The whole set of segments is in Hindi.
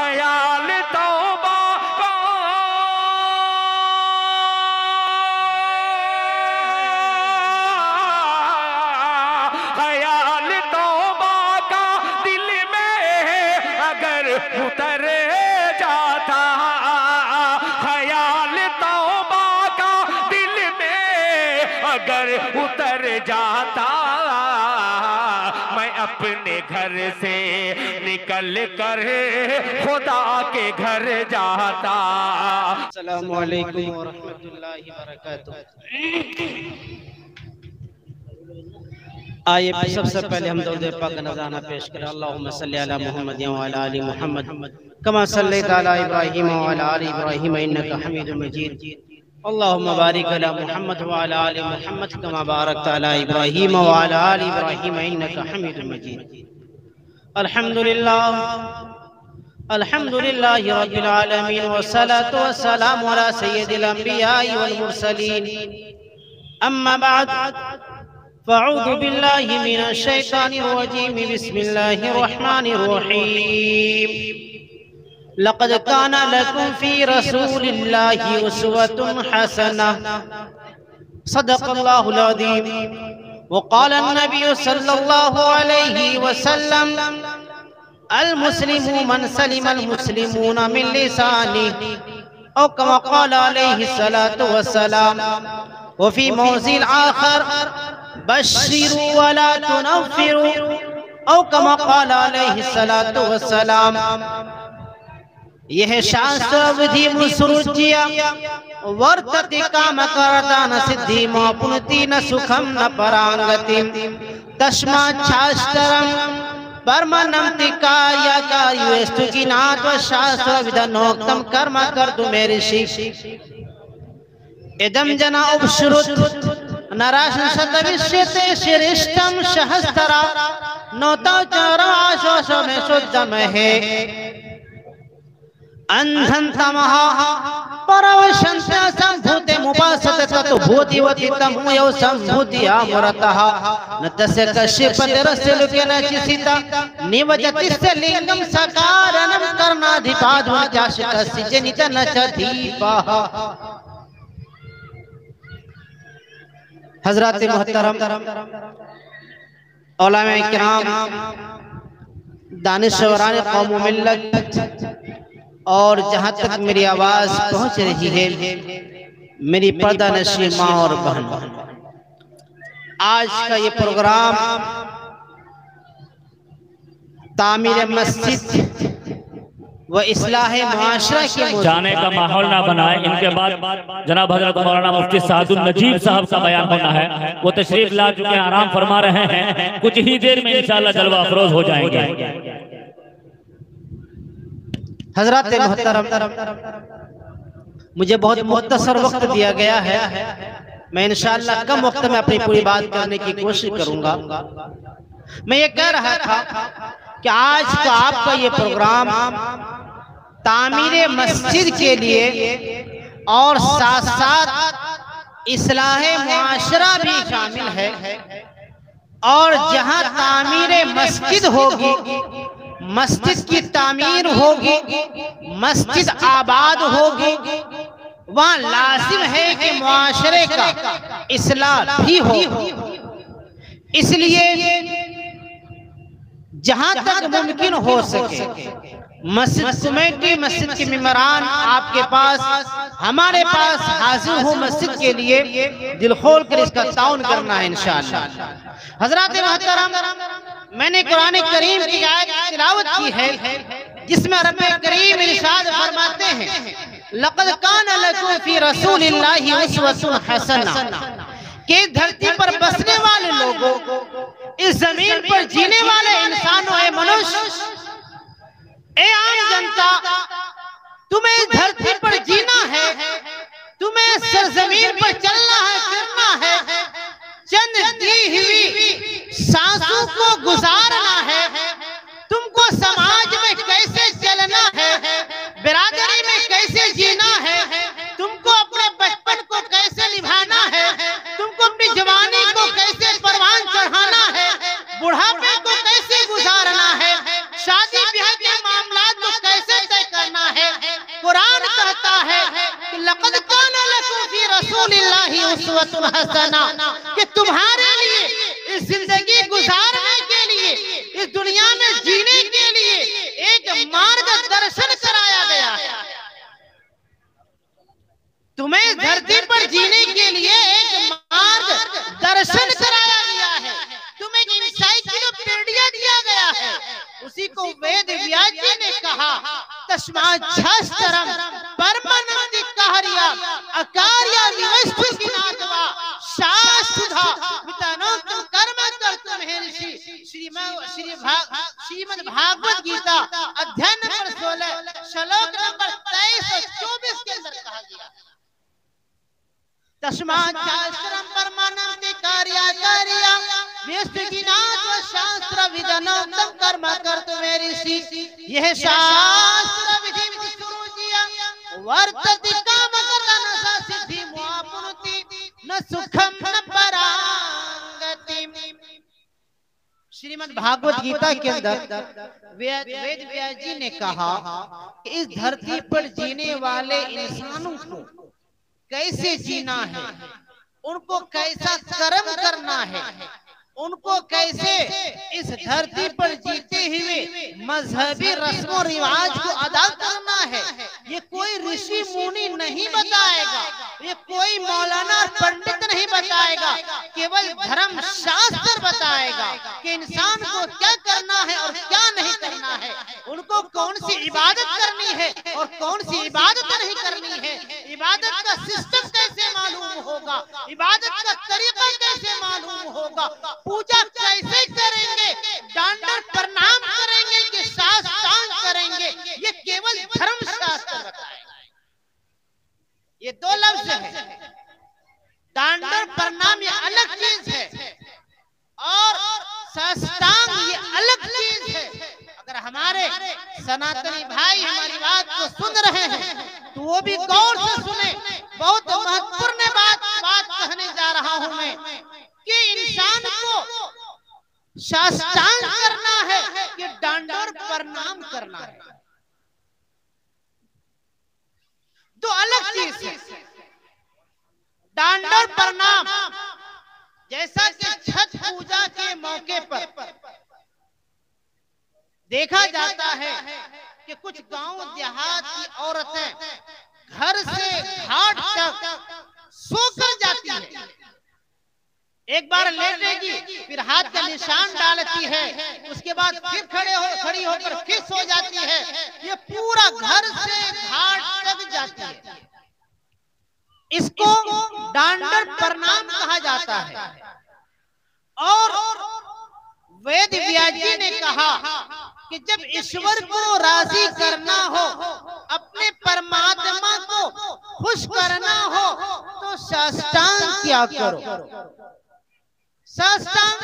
अयाल तौबा को अयाल तौबा का दिल में अगर उतर जाता अयाल तौबा का दिल में अगर उतर जाता मैं अपने घर से निकल कर खुदा के घर जाता। अस्सलामुअलैकुम वरहमतुल्लाहि वबरकातुह। आइए सबसे पहले हम दरूद पाक का नजराना पेश करें। अल्लाहुम्मा सल्ली अला मुहम्मद व अला आलि मुहम्मद कमा सल्लैता अला इब्राहीम व अला आलि इब्राहीम इन्नका हमीदुम मजीद। अल्लाहुम्मा बारिक अला मुहम्मद व अला आलि मुहम्मद कमा बारकता अला इब्राहीम व अला आलि इब्राहीम इन्नका हमीदुम मजीद। अल्हम्दुलिल्लाह अल्हम्दुलिल्लाहि रब्बिल आलमीन वस्सलातु वस्सलामु अला सय्यदिल अंबियाई वल मुरसलीन अम्मा बाद फअऊज़ु बिल्लाहि मिनश शैतानिर रजीम बिस्मिल्लाहिर रहमानिर रहीम। लक़द काना लकुम फ़ी रसूलिल्लाहि उसवतुन हसना सदक़ल्लाहुल अज़ीम। وقال النبي صلى الله عليه وسلم المسلم من سلم المسلمون من لسانه أو كما قال عليه الصلاة والسلام। وفي موضع آخر بشروا ولا تنفروا أو كما قال عليه الصلاة والسلام। यह शास्त्र विधि मुसरुज्य वर्तते काम करता न सिद्धि मापुनति न सुखम न परांगति तस्मा शास्त्रम परमनम तिकार्य कार्यस्तु किनात्व शास्त्र विधनोक्तम कर्म कर तुम्हें ऋषि इदम जना उपश्रुत नराशन सतविश्यते श्रेष्ठम सहस्त्रा नौता चारा आशोषो में शुद्धम है हज़रात मोहतरम उलेमाए किराम दानिश्वरान कौम मिल्लत और जहाँ तक मेरी आवाज पहुँच रही है मेरी पर्दा नशी माँ और बहन, आज का ये प्रोग्राम तामीर मस्जिद व इस्लाह मुआशरा के जाने का माहौल ना बनाए। इनके बाद जनाब हजरत मौलाना मुफ्ती सादुल नजीब साहब का बयान होना है, वो तशरीफ ला चुके हैं, आराम फरमा रहे हैं, कुछ ही देर में इंशाल्लाह जलवा अफरोज हो जाएंगे। हजरत मोहतरम मुझे बहुत मुख्तसर वक्त दिया गया है, मैं इंशाअल्लाह कम वक्त में अपनी पूरी बात करने की कोशिश करूंगा। मैं ये कह रहा था कि आज का आपका ये प्रोग्राम तामीर मस्जिद के लिए और साथ साथ इस्लाह मुआशरा भी शामिल है, और जहाँ तामीर मस्जिद होगी मस्जिद की तामीर होगी मस्जिद आबाद होगी वहाँ लाजिम है कि मुआशरे का इस्लाह भी हो। इसलिए जहाँ तक मुमकिन हो सके मस्जिद कमेटी मस्जिद के मेंबरान आपके पास हमारे पास हाजिर हो मस्जिद के लिए दिल खोल कर इसका ताउन करना है इंशाअल्लाह। हजरात मोहतरम मैंने कुरान करीम की आयत तिलावत की है जिसमें रब करीम इरशाद फरमाते हैं लक़द कान लकुम फ़ी रसूलिल्लाहि उसवतुन हसना के धरती पर बसने वाले लोगों, इस जमीन पर जीने वाले इंसानों, ए मनुष्य, ए आम जनता, तुम्हें इस धरती पर जीना है, तुम्हें सरजमीन पर चलना है, फिरना है, चंद दी हुई सांसों को गुजारना है, तुमको समाज में कैसे चलना है, बिरादरी में कैसे जीना है, तुमको अपने बचपन को कैसे निभाना है, तुमको अपनी जवानी को कैसे परवान चढ़ाना है, बुढ़ापे को कैसे गुजारना है, शादी ब्याह के मामला को कैसे उसवतुल हसना कि तुम्हारे लिए इस जिंदगी गुजारने के लिए, इस दुनिया में जीने के लिए एक मार्गदर्शन कराया गया है। तुम्हें धरती पर जीने के लिए एक मार्गदर्शन कराया गया है, तुम्हें एक इंसाइक्लोपीडिया दिया गया है। उसी को वेद व्यास जी ने कहा तस्माच्छास्त्रम परमनंदि कहरिया अकार्या निवस्तु किनादवा शासुधा वितनोक्तम कर्म कर्तुम हेरिषि। श्रीमद् भागवत गीता अध्याय नंबर 16 श्लोक नंबर 23 और 24 के अंदर कहा गया तस्माच्छास्त्रम परमनंदि कहरिया अकार्या शास्त्र विधनोत्तम कर्म कर्तुम हेरिषि। यह शास्त्र विधि शुरू किया वर्तति काम करता न सा सिद्धि मुआपुनुति न सुखम न परांगतिम। श्रीमद् भागवत गीता के अंदर वेद व्यास जी ने कहा कि इस धरती पर जीने वाले इंसानों को कैसे जीना है, उनको कैसा कर्म करना है, उनको कैसे इस धरती पर जीते हुए मजहबी रस्मों रिवाज को अदा करना है, ये कोई ऋषि मुनि नहीं बताएगा, ये कोई मौलाना पंडित नहीं बताएगा, केवल धर्म शास्त्र बताएगा कि इंसान को क्या करना है और क्या नहीं करना है, उनको कौन सी इबादत करनी है और कौन सी इबादत नहीं करनी है, इबादत का सिस्टम कैसे मालूम होगा, इबादत का तरीका कैसे मालूम होगा, पूजा कैसे करेंगे, डांडर प्रणाम करेंगे कि साष्टांग करेंगे, ये केवल धर्म शास्त्र बताएगा। ये दो लफ्ज है, डांडर प्रणाम ये अलग चीज है और साष्टांग ये अलग चीज है। अगर हमारे सनातनी भाई हमारी बात को सुन रहे हैं तो वो भी गौर से सुने। बहुत महत्वपूर्ण बात कहने जा रहा हूं मैं कि इंसान को साष्टांग करना है कि डांडोर प्रणाम करना है, दो अलग चीज है। डांडोर प्रणाम जैसा कि छठ पूजा के मौके पर देखा जाता है कि कुछ गांव देहात की औरतें घर से घाट तक सोकर जाती हैं, एक बार लेटेगी, फिर हाथ का निशान डालती है, उसके बाद फिर खड़ी होकर फिर सो जाती है। ये पूरा घर से घाट तक जाती है, इसको डांडर प्रणाम कहा जाता है। और वेद व्यास जी ने कहा कि जब ईश्वर को राजी करना हो, अपने परमात्मा को खुश करना हो तो साष्टांग क्या करो। साष्टांग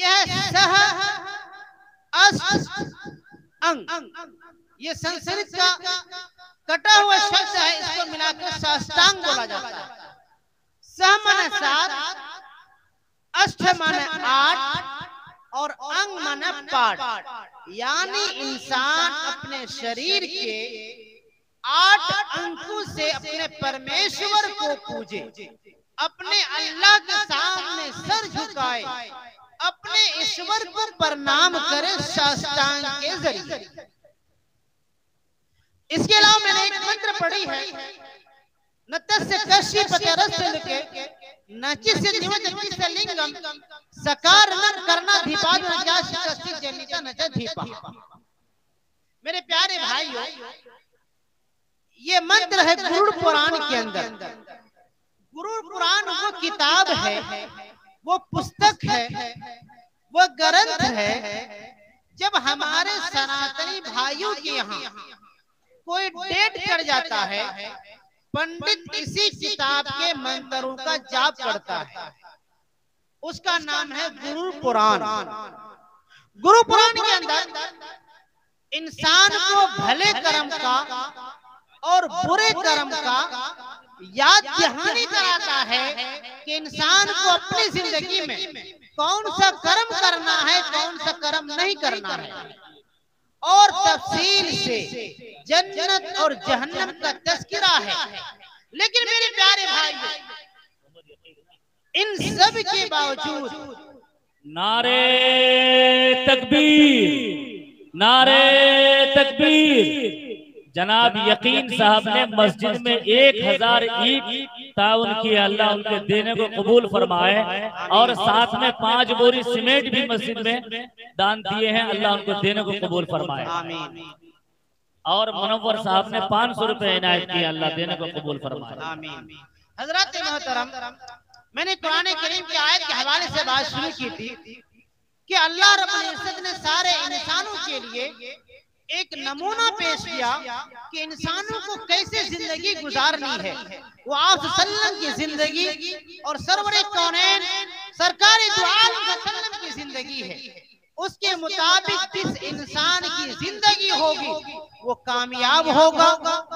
यह सह अष्ट अंग, ये संस्कृत का कटा हुआ शब्द है, इसको मिलाकर साष्टांग बोला जाता है। सह माने सात, अष्ट माने आठ और अंग माने पाठ, यानी इंसान अपने शरीर के 8 अंकों से अपने परमेश्वर को पूजे, अपने अल्लाह के सामने सर झुकाए, अपने ईश्वर को प्रणाम करे साष्टांग के जरिए। इसके अलावा मैंने एक मंत्र पढ़ी है नतस्य कश्यपतरस्य लिंगे नचिस्य निवदति लिंगम सकार न करना धीपाद न जासि जनिता न धीपा। मेरे प्यारे भाइयों, ये मंत्र है गरुड़ पुराण के अंदर। गुरु पुराण वो किताब है, वो पुस्तक है, वो ग्रंथ है। जब हमारे सनातनी भाइयों के यहाँ कोई डेट कर जाता है, पंडित इसी किताब के मंत्रों का जाप करता है, उसका नाम है गुरु पुराण। गुरु पुराण के अंदर इंसान को भले कर्म का और बुरे कर्म का याद दिहानी कराता है कि इंसान को अपनी जिंदगी में कौन सा कर्म करना है, कौन सा कर्म नहीं करना है, और तफसील से जन्नत और जहन्नम का तस्करा है। लेकिन मेरे प्यारे भाइयों, इन सब के बावजूद नारे तकबीर, नारे तकबीर। जनाब यकीन साहब ने मस्जिद में 1000 ईंट ताउन किया, अल्लाह उनके देने को कबूल फरमाए, और साथ में 5 बोरी सीमेंट भी मस्जिद में दान दिए हैं, अल्लाह उनको देने को कबूल फरमाए। और मनोवर साहब ने 500 रुपए इनायत किया, अल्लाह देने को कबूल फरमाए। हजरत मोहतरम, मैंने कुरान करीम की आयत के हवाले से बात शुरू की थी कि अल्लाह रब्बुल इज्जत ने सारे इंसानों के लिए एक नमूना पेश किया कि इंसानों को कैसे जिंदगी गुजारनी है। वो आप सल्लम की जिंदगी और सरवरे कौनैन सरकारी दो आलम सल्लम की जिंदगी है, उसके मुताबिक जिस इंसान की जिंदगी होगी वो कामयाब होगा,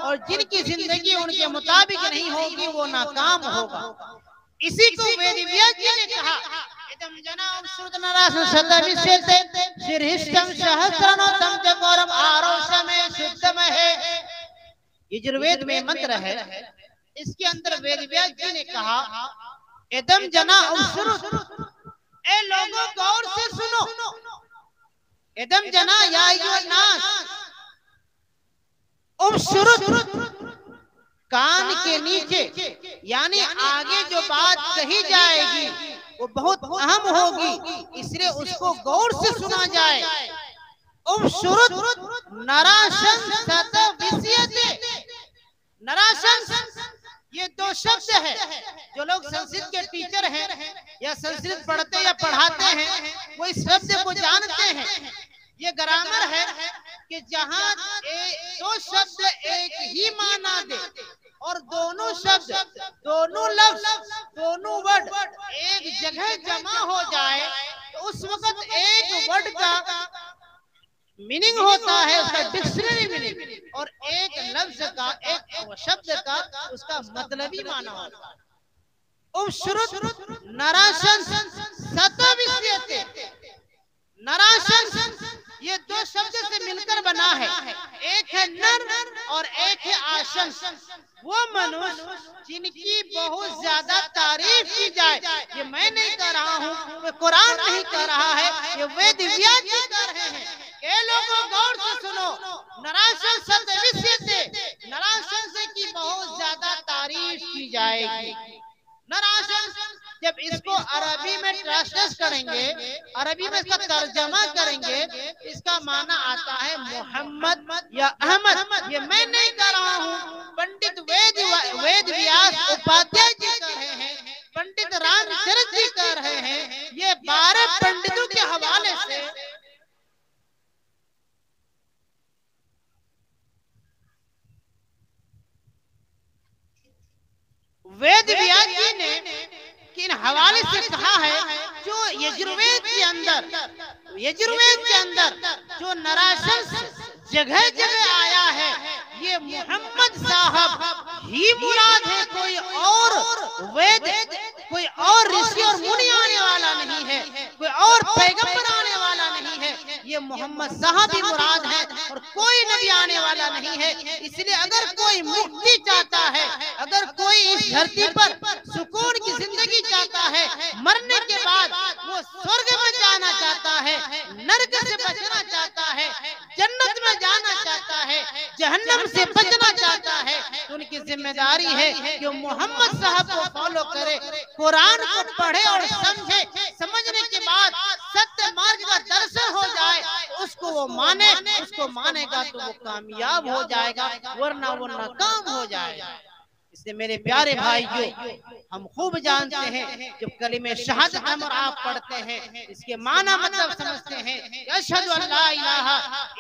और जिनकी जिंदगी उनके मुताबिक नहीं होगी वो नाकाम होगा। इसी को वेदव्यास जी ने कहा यजुर्वेद में मंत्र है, इसके अंदर वेदव्यास जी ने कहा एदम जना ए लोगों गौर से सुनो, एदम जना या कान के नीचे यानी आगे जो बात कही जाएगी वो बहुत अहम होगी, इसलिए उसको गौर से सुना जाए। नराशंस ये 2 शब्द है, जो लोग संस्कृत के टीचर हैं या संस्कृत पढ़ते या पढ़ाते हैं वो इस शब्द को जानते हैं। ये ग्रामर है कि जहाँ 2 शब्द एक ही माना दे और दोनों शब्द दोनों लफ्ज दोनों वर्ड एक जगह जमा हो जाए तो उस वक्त एक वर्ड का मीनिंग होता है, उसका डिक्शनरी मीनिंग, और एक लफ्ज का एक शब्द का उसका मतलबी माना होता है। नराशंस ये 2 शब्द से मिलकर बना है, एक है नर और एक है आशंस। वो मनुष्य जिनकी बहुत ज्यादा तारीफ की जाए, ये मैं नहीं कर रहा हूँ, कुरान नहीं कर रहा है, ये वेद व्यास जी कर रहे हैं। ये लोगों गौर से सुनो, नराशंस नराशंस की बहुत ज्यादा तारीफ की जाएगी। नराशंस जब इसको अरबी में ट्रांसलेट करेंगे, अरबी में इसका तर्जमा करेंगे, इसका माना आता है मोहम्मद या अहमद। ये मैं नहीं कर रहा हूँ, पंडित वेद व्यास उपाध्याय जी कर रहे हैं, पंडित रामचरित जी कर रहे हैं। ये 12 पंडितों के हवाले से वेद व्यास जी ने कि इन हवाले से कहा है जो यजुर्वेद के अंदर जो नराशंस जगह जगह आया है, ये मोहम्मद साहब ही मुराद है, कोई और ऋषि और मुनि आने वाला नहीं है, कोई और पैगंबर आने वाला नहीं है, ये मोहम्मद साहब ही मुराद है और कोई नबी आने वाला नहीं है। इसलिए अगर कोई मुक्ति चाहता है, अगर कोई इस धरती पर सुकून की जिंदगी चाहता है, मरने के बाद वो स्वर्ग में जाना चाहता है, नरक से बचना चाहता है, जन्नत में जाना चाहता है, जहन्नम से बचना चाहता है, तो उनकी जिम्मेदारी है कि मोहम्मद साहब को फॉलो करे, कुरान को पढ़े और समझे। समझने के बाद सत्य मार्ग का दर्शन हो जाए, उसको वो माने, उसको मानेगा तो वो कामयाब हो जाएगा, वरना वो नाकाम हो जाएगा। इसलिए मेरे प्यारे भाइयों, हम खूब जानते हैं जब कलिमे शहादत हम और आप पढ़ते हैं इसके माना मतलब समझते हैं। अशहदु अल्ला इलाहा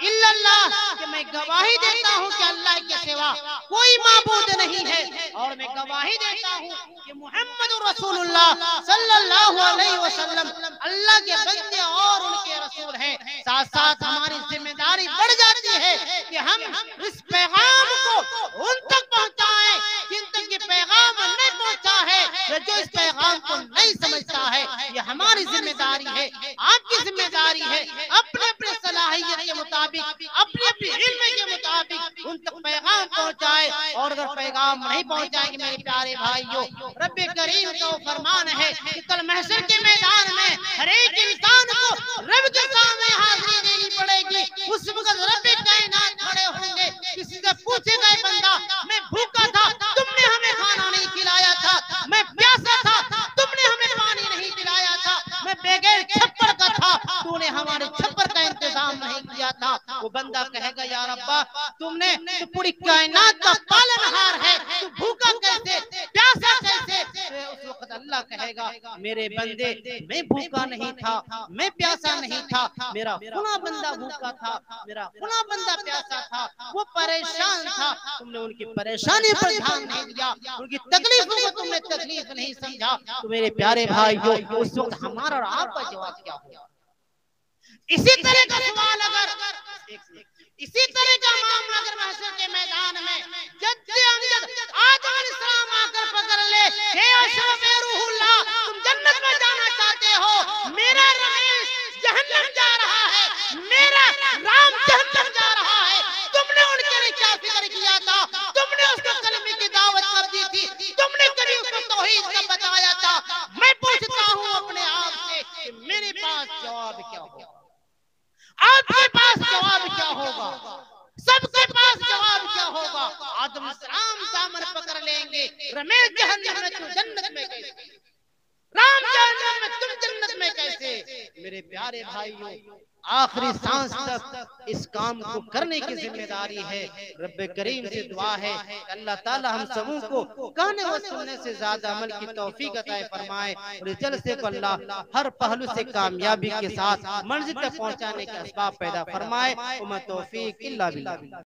इल्लल्लाह, कि मैं गवाही देता हूँ कि अल्लाह के सिवा कोई माबूद नहीं है, और मैं गवाही देता हूँ कि मुहम्मदुर रसूलुल्लाह सल्लल्लाहु अलैहि वसल्लम अल्लाह के बंदे और उनके रसूल हैं। साथ साथ हमारी जिम्मेदारी बढ़ जाती है कि हम इस पैगाम को उन तक पहुँचाएं जिन तक ये पैगाम नहीं पहुँचा है, जो इस पैगाम को नहीं समझता है। ये हमारी जिम्मेदारी है, आपकी जिम्मेदारी है, अपने अपने सलाहियत के मुताबिक, अपने अपने इल्म के मुताबिक उन तक पैगाम पहुंचाए। और अगर पैगाम नहीं पहुंचाएंगे मेरे प्यारे भाइयों, रब्बे करीम का फरमान है कि कल महशर के मैदान में हर एक इंसान को रब के सामने हाजिरी देनी पड़ेगी। उस वक्त रब्बे कायनात खड़े होंगे, किसी से पूछेगा ये बंदा मैं भूखा था तुमने हमें खाना नहीं खिलाया था, मैं प्यासा था तुमने हमें पानी नहीं पिलाया था, मैं बगैर छप्पर का था तूने हमारे छप्पर का इंतजाम नहीं किया था। वो बंदा कहेगा या रब्बा तुमने तो पूरी कायनात का पालनहार है, तू भूखा कैसे प्यासा कैसे? उस वक्त अल्लाह कहेगा मेरे बंदे मैं भूखा नहीं था, मैं प्यासा नहीं था, मेरा खुना बंदा भूखा था, मेरा खुना बंदा प्यासा था, वो परेशान था, तुमने उनकी परेशानी पर ध्यान नहीं दिया, उनकी तकलीफों को तुमने तकलीफ नहीं समझा। तो मेरे प्यारे भाइयों उस वक्त हमारा और आपका जवाब क्या होगा? इसी तरह का सवाल अगर इसी तरह का मामला अगर महशर के मैदान में जद्दे अमजद आदम अलैहिस्सलाम आकर पकड़ ले हे अशफे रूहुल्लाह तुम जन्नत में जाना चाहते हो, मेरा रईस जहन्नम जा रहा है, मेरा राम जहन्नम जा रहा है, तुमने उनके लिए क्या फिक्र किया था? तुमने उसको कलमे की दावत कर दी थी, तुमने करीब को तौहीद का बताया था। मैं पूछता हूँ अपने आप से कि मेरे पास जवाब क्या होगा, आपके पास जवाब क्या होगा, सबके पास जवाब क्या होगा? आदम सलाम दामन पकड़ लेंगे रमेश जहन्नम में तू जन्नत में कैसे, राम जहन्नम में तुम जन्नत में कैसे? मेरे प्यारे भाइयों आखिरी सांस तक इस काम को करने की जिम्मेदारी है। रब्बे करीम से दुआ है अल्लाह ताला हम सबों को कहने और सुनने से ज्यादा अमल की तौफीक अता फरमाए और इस जलसे को अल्लाह हर पहलू से कामयाबी के साथ मंजिल तक पहुंचाने के असबाब पैदा फरमाए। उम्मा तौफीक इल्ला बिल्लाह।